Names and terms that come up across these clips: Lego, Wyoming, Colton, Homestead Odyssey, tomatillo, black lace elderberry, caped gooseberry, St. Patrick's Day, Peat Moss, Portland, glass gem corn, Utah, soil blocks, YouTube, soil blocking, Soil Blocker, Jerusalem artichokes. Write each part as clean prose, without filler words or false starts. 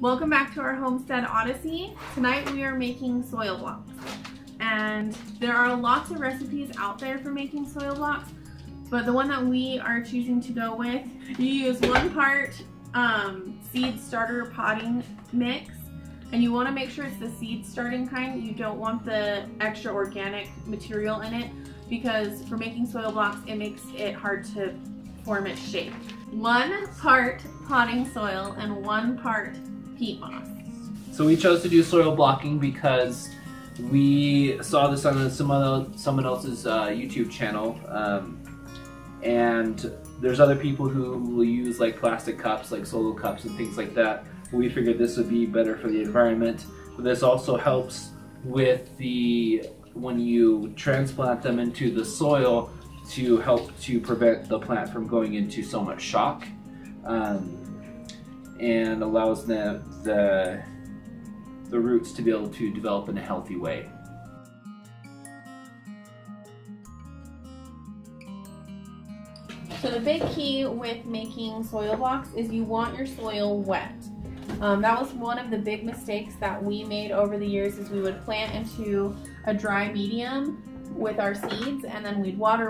Welcome back to our Homestead Odyssey. Tonight we are making soil blocks. And there are lots of recipes out there for making soil blocks, but the one that we are choosing to go with, you use 1 part seed starter potting mix, and you want to make sure it's the seed starting kind. You don't want the extra organic material in it because for making soil blocks, it makes it hard to form its shape. 1 part potting soil and 1 part peat moss. So we chose to do soil blocking because we saw this on someone else's YouTube channel, and there's other people who will use like plastic cups, like solo cups and things like that. We figured this would be better for the environment, but this also helps with when you transplant them into the soil to help to prevent the plant from going into so much shock. And allows the roots to be able to develop in a healthy way. So the big key with making soil blocks is you want your soil wet. That was one of the big mistakes that we made over the years is we would plant into a dry medium with our seeds and then we'd water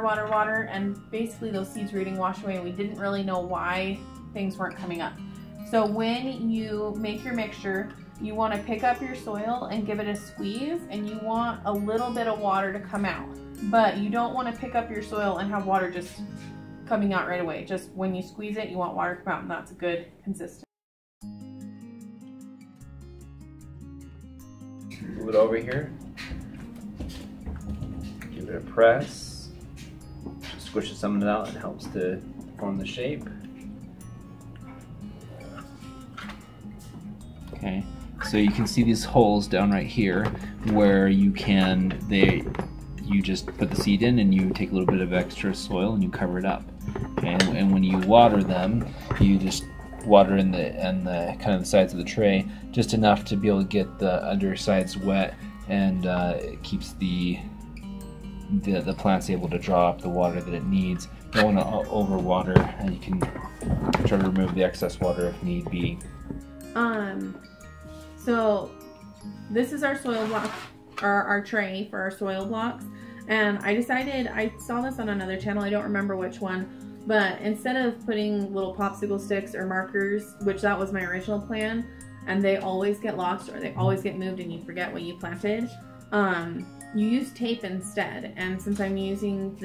and basically those seeds were getting washed away and we didn't really know why things weren't coming up. So when you make your mixture, you want to pick up your soil and give it a squeeze, and you want a little bit of water to come out. But you don't want to pick up your soil and have water just coming out right away. Just when you squeeze it, you want water to come out, and that's a good consistency. Move it over here. Give it a press. Squishes some of it out, it helps to form the shape. Okay, so you can see these holes down right here where you just put the seed in and you take a little bit of extra soil and you cover it up. Okay, and when you water them, you just water in the kind of the sides of the tray just enough to be able to get the undersides wet, and it keeps the plants able to draw up the water that it needs. You don't want to overwater, and you can try to remove the excess water if need be. So this is our soil block, or our tray for our soil blocks, and I decided, I saw this on another channel, I don't remember which one, but instead of putting little popsicle sticks or markers, which that was my original plan, and they always get lost or they always get moved and you forget what you planted, you use tape instead. And since I'm using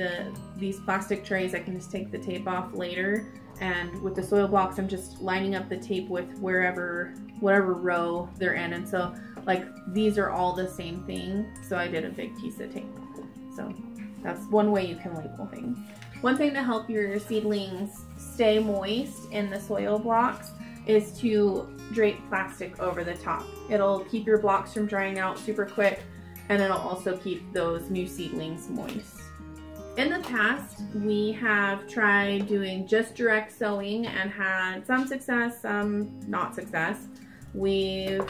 these plastic trays, I can just take the tape off later. And with the soil blocks, I'm just lining up the tape with whatever row they're in. And so like these are all the same thing. So I did a big piece of tape. So that's one way you can label things. One thing to help your seedlings stay moist in the soil blocks is to drape plastic over the top. It'll keep your blocks from drying out super quick, and it'll also keep those new seedlings moist. In the past, we have tried doing just direct sowing and had some success, some not success. We've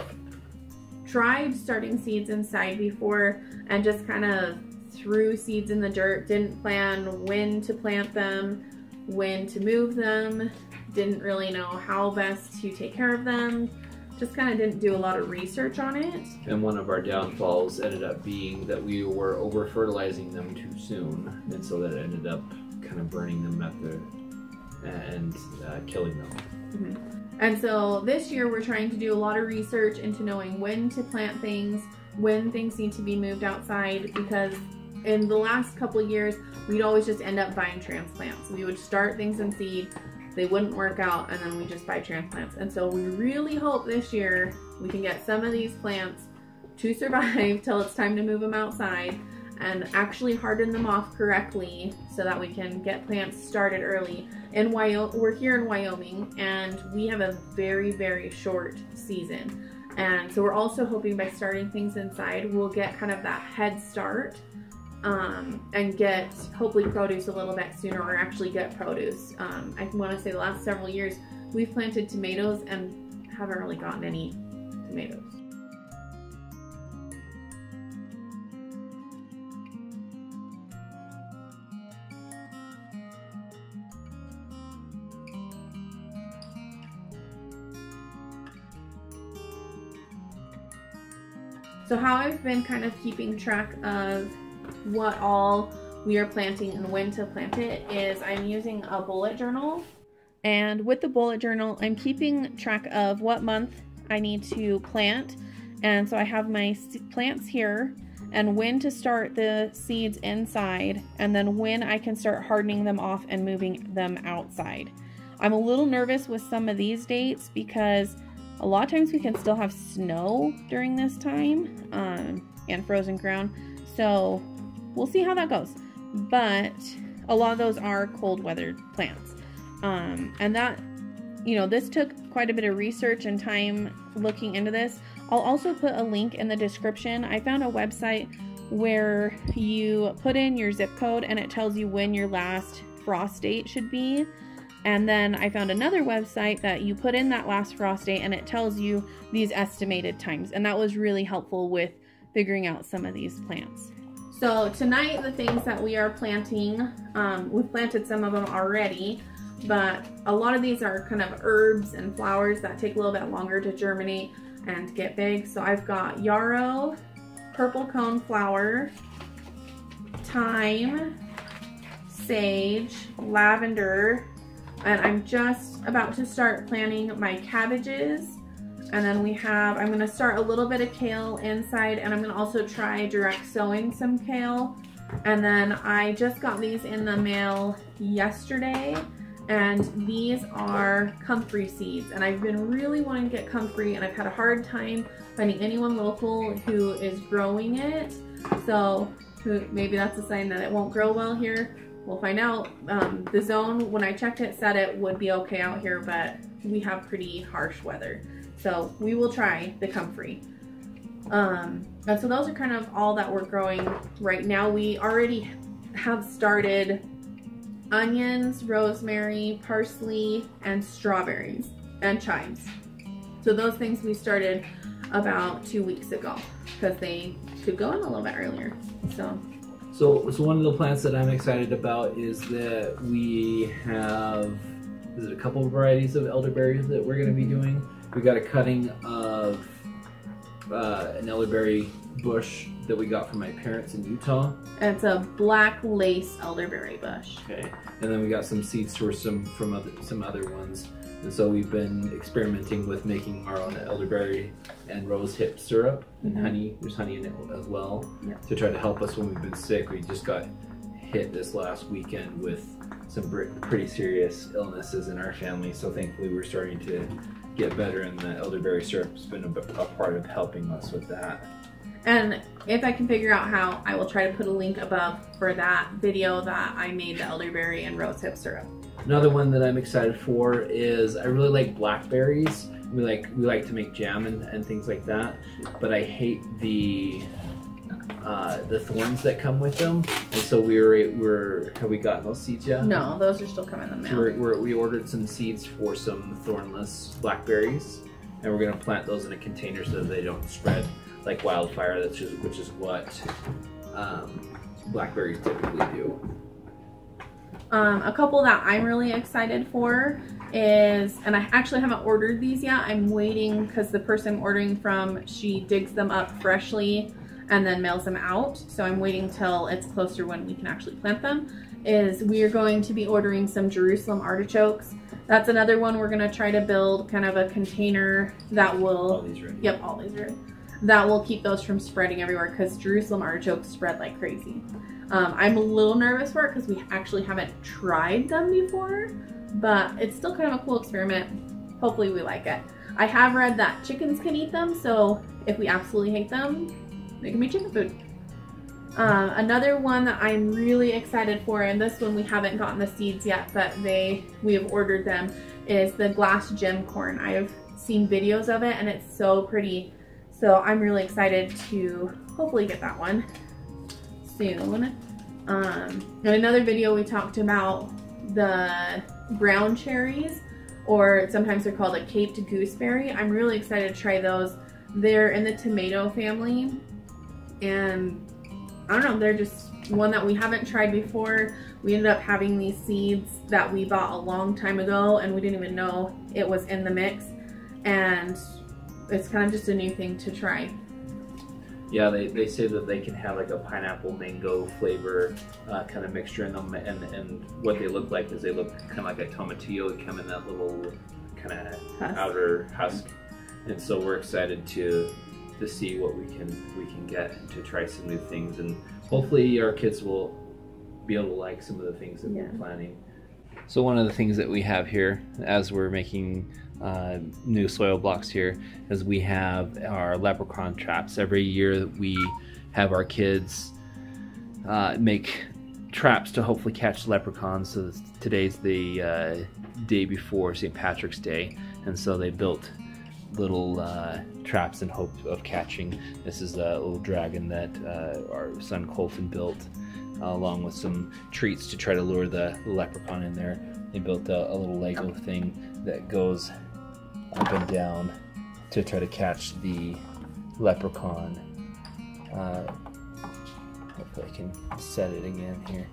tried starting seeds inside before and just kind of threw seeds in the dirt, didn't plan when to plant them, when to move them, didn't really know how best to take care of them, just kind of didn't do a lot of research on it. And one of our downfalls ended up being that we were over-fertilizing them too soon, and so that it ended up kind of burning them at killing them. Mm-hmm. And so this year we're trying to do a lot of research into knowing when to plant things, when things need to be moved outside, because in the last couple of years we'd always just end up buying transplants. We would start things in seed, they wouldn't work out, and then we just buy transplants. And so we really hope this year we can get some of these plants to survive till it's time to move them outside and actually harden them off correctly so that we can get plants started early. We're here in Wyoming, and we have a very, very short season. And so we're also hoping by starting things inside, we'll get kind of that head start and get hopefully produce a little bit sooner, or actually get produce. I want to say the last several years we've planted tomatoes and haven't really gotten any tomatoes. So how I've been kind of keeping track of what all we are planting and when to plant it is I'm using a bullet journal. And with the bullet journal, I'm keeping track of what month I need to plant. And so I have my plants here and when to start the seeds inside and then when I can start hardening them off and moving them outside. I'm a little nervous with some of these dates because a lot of times we can still have snow during this time and frozen ground. So we'll see how that goes. But a lot of those are cold weathered plants. And that, you know, this took quite a bit of research and time looking into this. I'll also put a link in the description. I found a website where you put in your zip code and it tells you when your last frost date should be. And then I found another website that you put in that last frost date and it tells you these estimated times. And that was really helpful with figuring out some of these plants. So tonight, the things that we are planting, we've planted some of them already, but a lot of these are kind of herbs and flowers that take a little bit longer to germinate and get big. So I've got yarrow, purple coneflower, thyme, sage, lavender, and I'm just about to start planting my cabbages. And then we have, I'm gonna start a little bit of kale inside, and I'm gonna also try direct sowing some kale. And then I just got these in the mail yesterday, and these are comfrey seeds. And I've been really wanting to get comfrey, and I've had a hard time finding anyone local who is growing it. So maybe that's a sign that it won't grow well here. We'll find out. The zone, when I checked it, said it would be okay out here, but we have pretty harsh weather. So we will try the comfrey. And so those are kind of all that we're growing right now. We already have started onions, rosemary, parsley, and strawberries and chives. So those things we started about 2 weeks ago because they could go in a little bit earlier. So one of the plants that I'm excited about is that we have, is it a couple varieties of elderberry that we're going to be doing? We got a cutting of an elderberry bush that we got from my parents in Utah. And it's a black lace elderberry bush. Okay. And then we got some seed sourced from other ones. And so we've been experimenting with making our own elderberry and rose hip syrup and honey. There's honey in it as well to try to help us when we've been sick. We just got hit this last weekend with some pretty serious illnesses in our family. So thankfully we're starting to get better, and the elderberry syrup's been a part of helping us with that. And if I can figure out how, I will try to put a link above for that video that I made, the elderberry and rose hip syrup. Another one that I'm excited for is, I really like blackberries. We like to make jam and things like that, but I hate the thorns that come with them. And so have we gotten those seeds yet? No, those are still coming in the mail. So we ordered some seeds for some thornless blackberries, and we're gonna plant those in a container so that they don't spread like wildfire, which is what blackberries typically do. A couple that I'm really excited for is, and I actually haven't ordered these yet, I'm waiting because the person I'm ordering from, she digs them up freshly and then mails them out. So I'm waiting till it's closer when we can actually plant them, is we are going to be ordering some Jerusalem artichokes. That's another one we're gonna try to build kind of a container that will, all these ready. Yep, all these ready. That will keep those from spreading everywhere because Jerusalem artichokes spread like crazy. I'm a little nervous for it because we actually haven't tried them before, but it's still kind of a cool experiment. Hopefully we like it. I have read that chickens can eat them, so if we absolutely hate them, they can be chicken food. Another one that I'm really excited for, and this one we haven't gotten the seeds yet, but we have ordered them, is the glass gem corn. I have seen videos of it and it's so pretty. So I'm really excited to hopefully get that one soon. In another video we talked about the brown cherries, or sometimes they're called a caped gooseberry. I'm really excited to try those. They're in the tomato family, and I don't know, they're just one that we haven't tried before. We ended up having these seeds that we bought a long time ago and we didn't even know it was in the mix, and it's kind of just a new thing to try. Yeah, they say that they can have like a pineapple mango flavor kind of mixture in them, and what they look like is they look kind of like a tomatillo, come in that little kind of outer husk. And so we're excited to see what we can get to try some new things, and hopefully our kids will be able to like some of the things that we're planning. So one of the things that we have here as we're making new soil blocks here is we have our leprechaun traps. Every year we have our kids make traps to hopefully catch leprechauns. So today's the day before St. Patrick's Day, and so they built little traps in hope of catching. This is a little dragon that our son Colton built, along with some treats to try to lure the leprechaun in there. They built a little Lego thing that goes up and down to try to catch the leprechaun. Hopefully I can set it again here.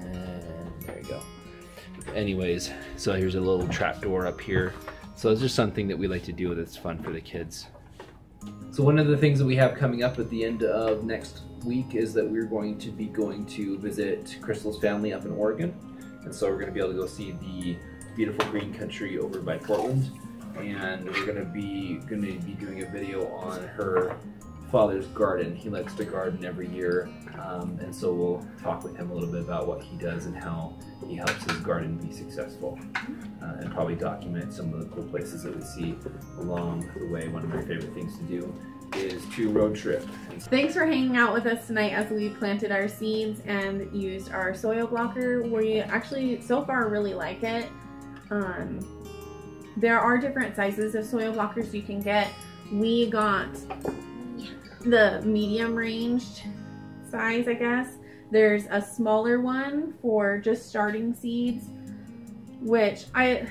And there we go. Anyways, so here's a little trap door up here. So it's just something that we like to do that's fun for the kids. So one of the things that we have coming up at the end of next week is that we're going to be going to visit Crystal's family up in Oregon. And so we're going to be able to go see the beautiful green country over by Portland. And we're going to be doing a video on her father's garden. He likes to garden every year. And so we'll talk with him a little bit about what he does and how he helps his garden be successful, and probably document some of the cool places that we see along the way. One of my favorite things to do is to road trip. Thanks for hanging out with us tonight as we planted our seeds and used our soil blocker. We actually so far really like it. There are different sizes of soil blockers you can get. We got the medium ranged size, I guess. There's a smaller one for just starting seeds, which at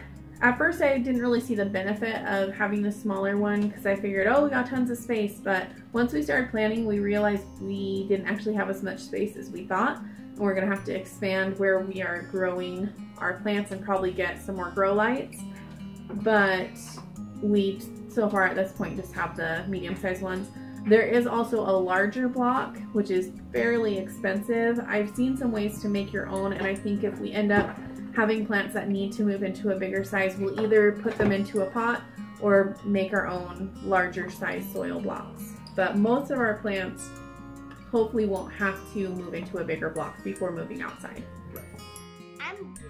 first I didn't really see the benefit of having the smaller one, because I figured, oh, we got tons of space. But once we started planning, we realized we didn't actually have as much space as we thought. And we're gonna have to expand where we are growing our plants and probably get some more grow lights. But we, so far at this point, just have the medium-sized ones. There is also a larger block, which is fairly expensive. I've seen some ways to make your own, and I think if we end up having plants that need to move into a bigger size, we'll either put them into a pot or make our own larger size soil blocks. But most of our plants hopefully won't have to move into a bigger block before moving outside. I'm